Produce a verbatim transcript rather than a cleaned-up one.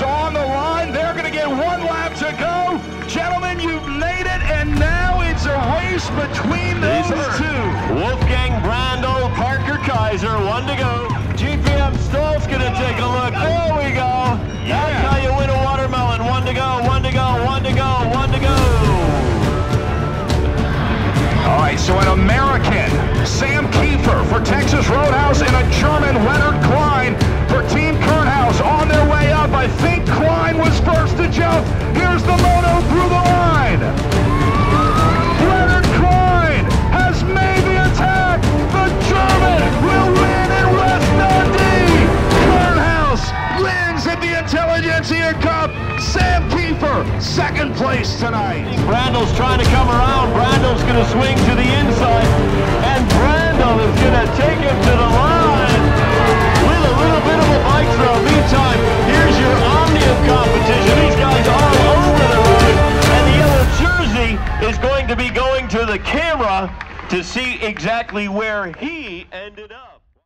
is on the line. They're going to get one lap to go. Gentlemen, you've made it, and now it's a race between those two. Wolfgang Brandl, Parker Kaiser, one to go. G P M Stoll's going to take a look. There we go. Yeah. That's how you win a watermelon. One to go, one to go, one to go, one to go. All right, so an American, Sam Kiefer for Texas Roadhouse, and a German, Lennart Klein for Team Kernhaus on their way up. I think Klein was first to jump. Here's the moto through the line. Lennart Klein has made the attack. The German will win in West Dundee. Kernhaus wins at the Intelligentsia Cup. Sam Kiefer, second place tonight. Brandl's trying to come around. Brandl's going to swing to the inside. And Brandl is going to take him to the line with a little bit of a bike throw. Meantime, here's your Omnium competition. These guys all over the road. And the yellow jersey is going to be going to the camera to see exactly where he ended up.